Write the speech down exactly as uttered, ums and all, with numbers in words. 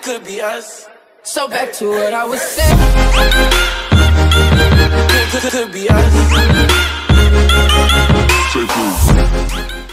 this could be us. So back to what I was saying. This could be us.